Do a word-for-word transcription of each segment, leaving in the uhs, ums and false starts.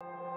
You.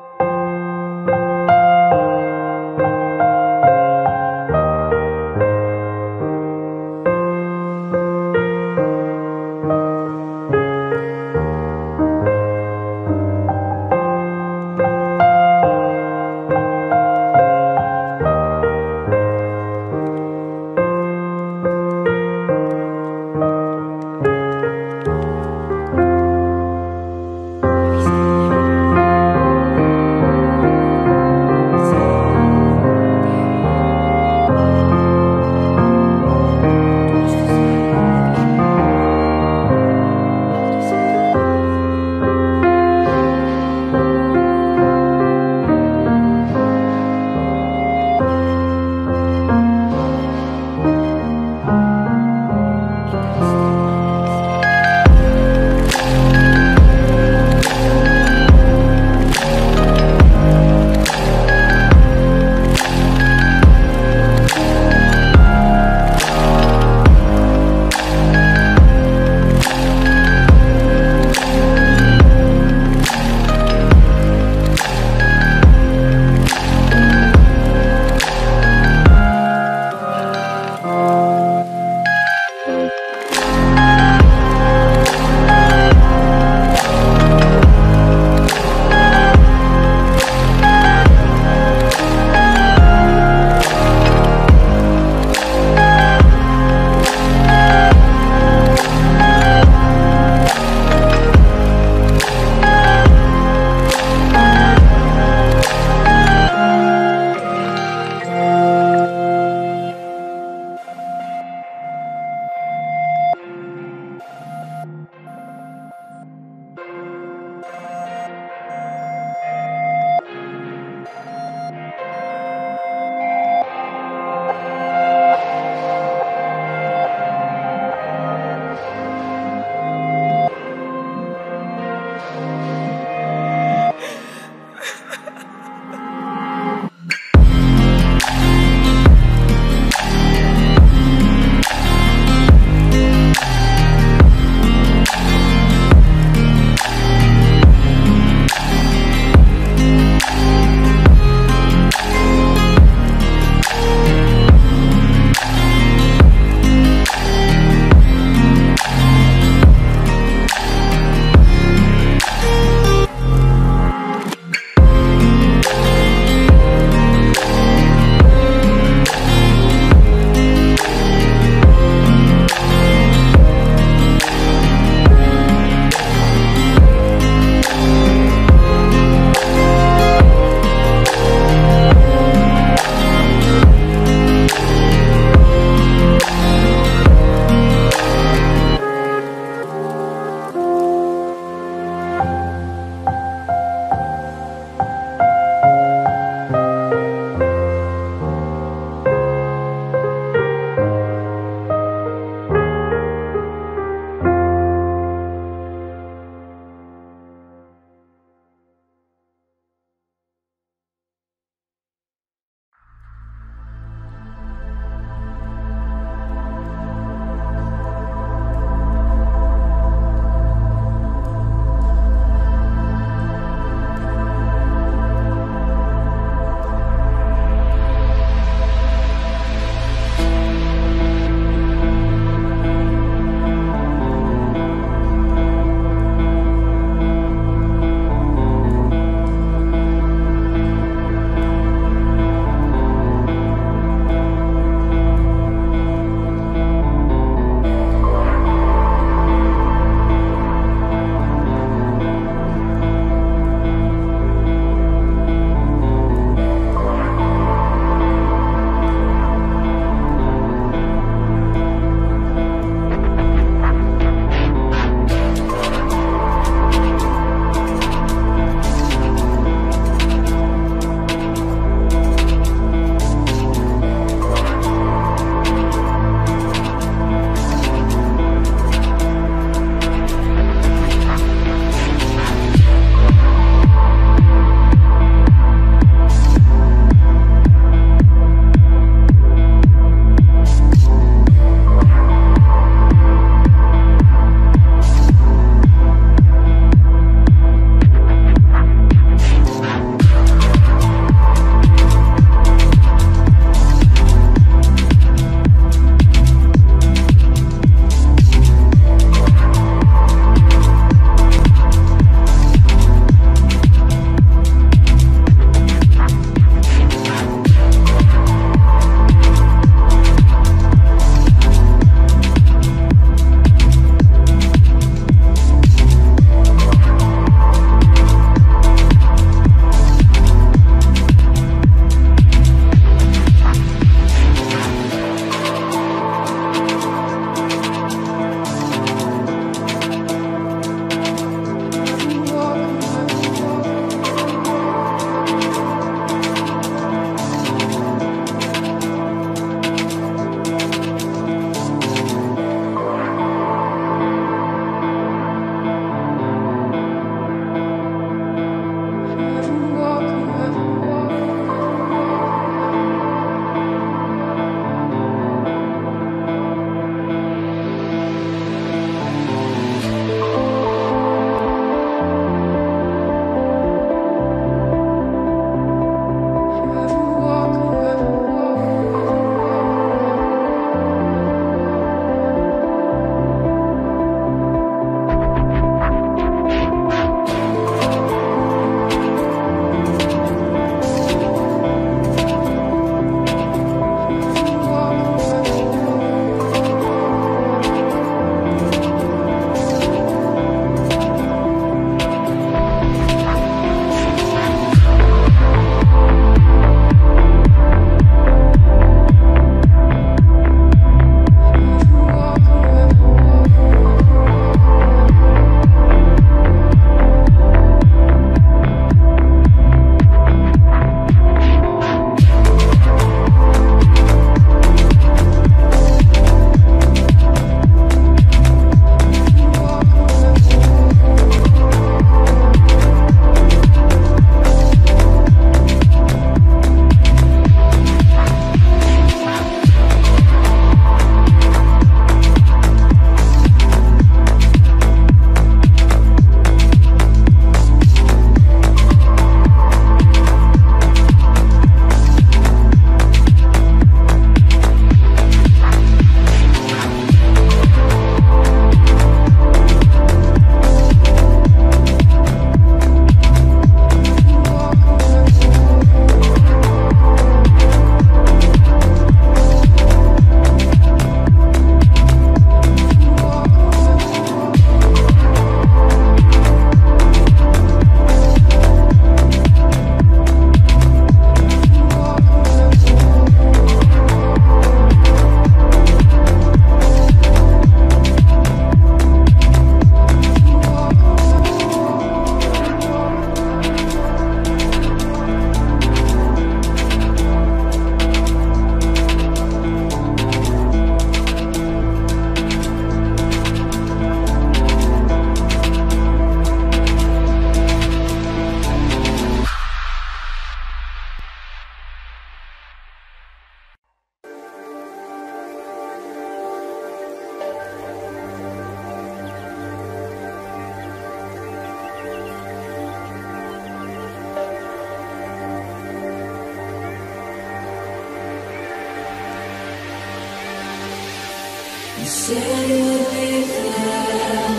said you'd be there,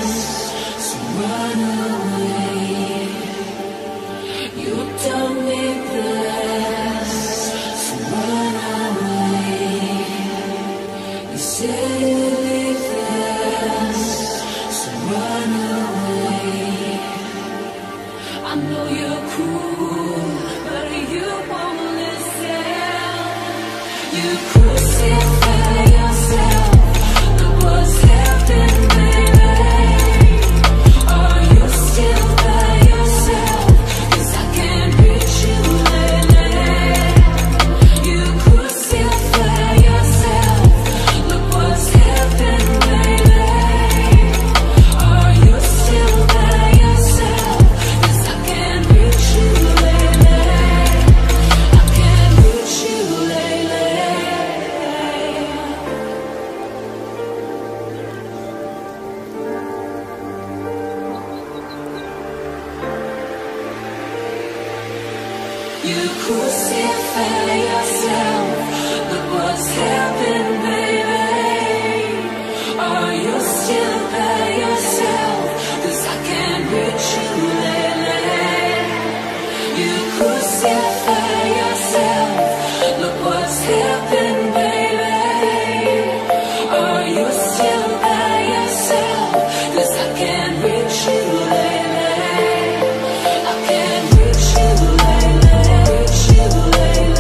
so run away. You don't need this, so run away. You said you'd be there, so run away. I know you're cruel, but you won't listen. You crucify yourself. What's happened, baby? Are you still by yourself? 'Cause I can't reach you lately. You could still by yourself. Look what's happened, baby. Are you still by yourself? 'Cause I can't reach you lately. I can't reach you lately. You crucify yourself. Look what's happened, baby. Are you still by yourself? 'Cause I can't reach you lately. You crucify yourself. Look what's happened, baby. Are you still by yourself? 'Cause I can't reach you lately. I can't reach you lately. Reach you, baby.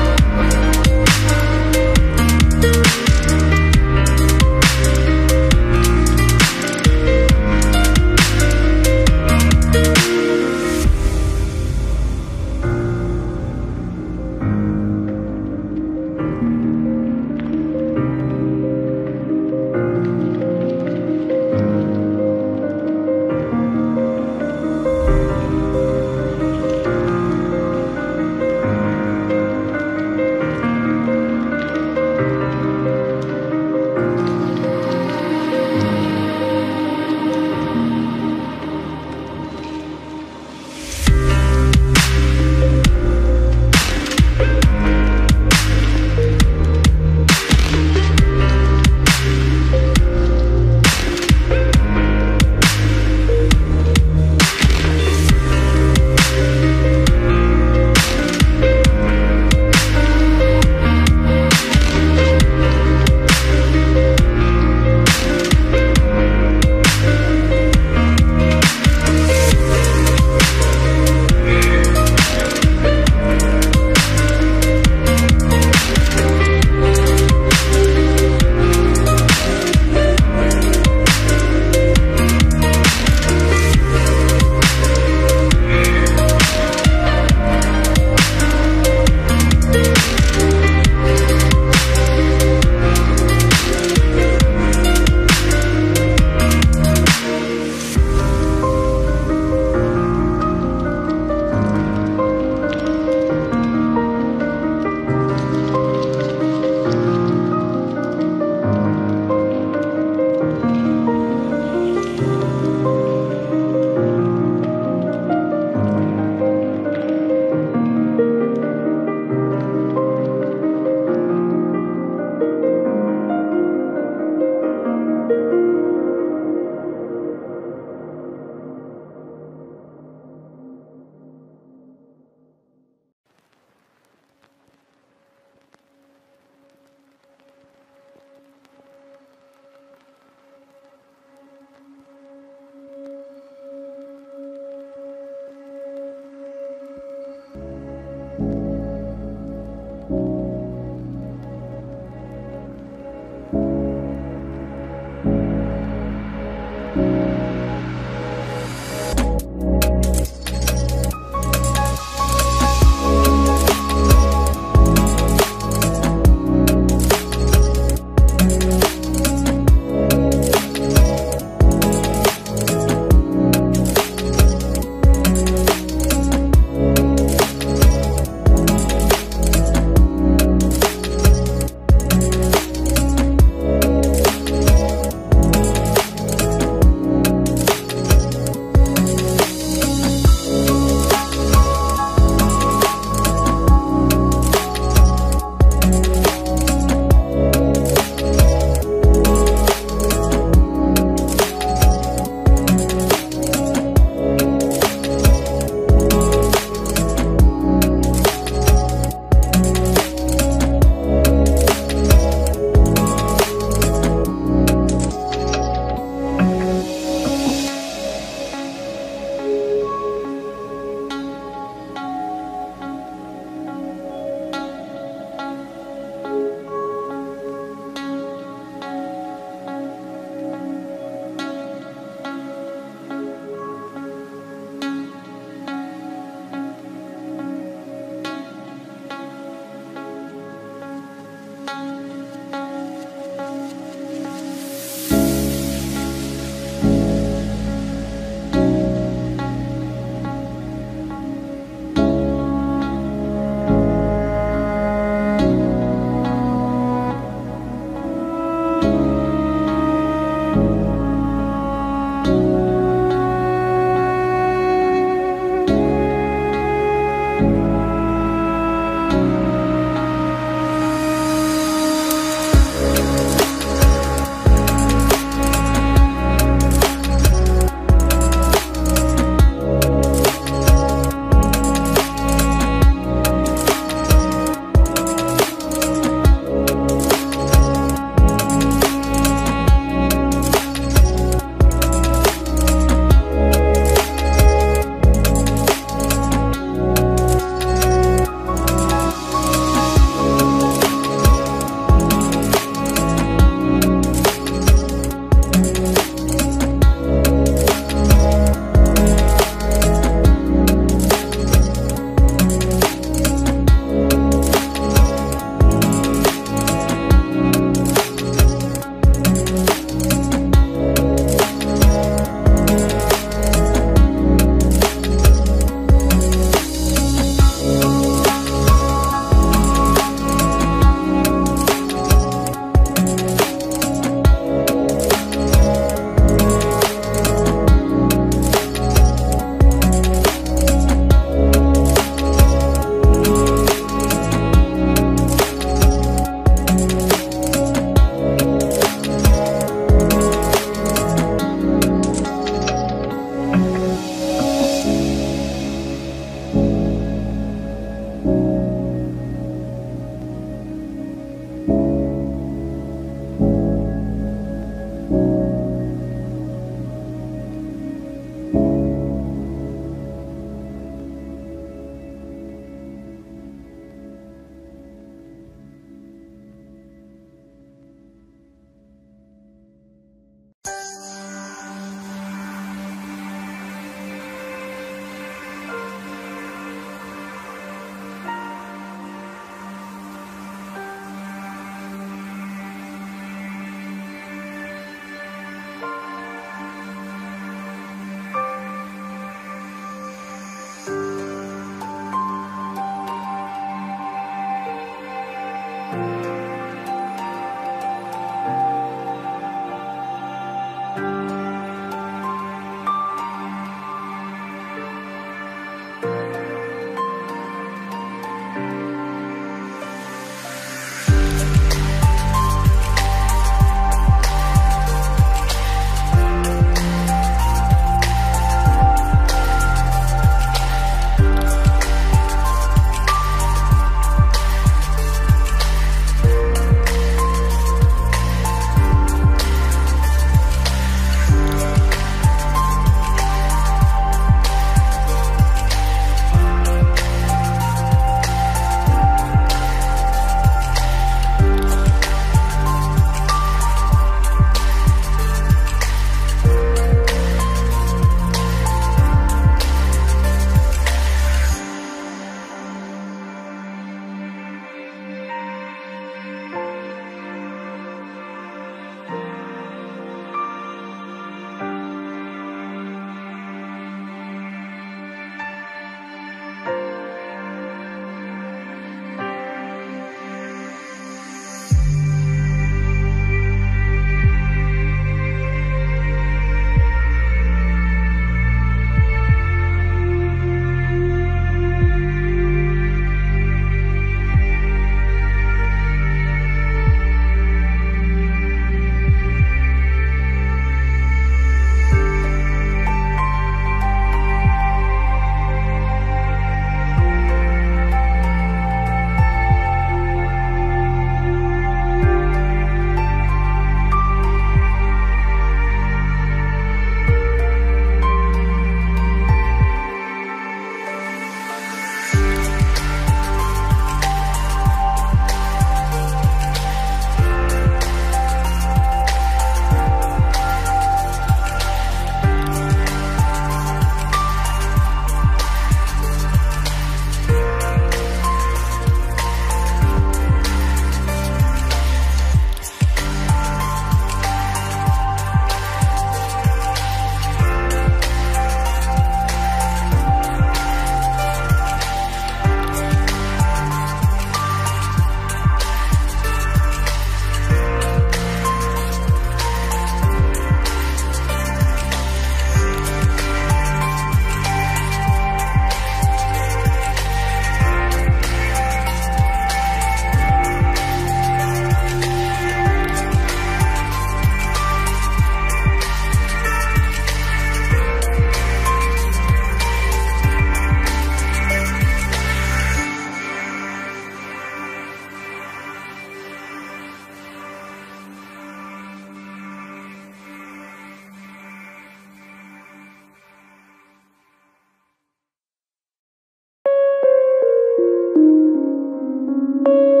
you.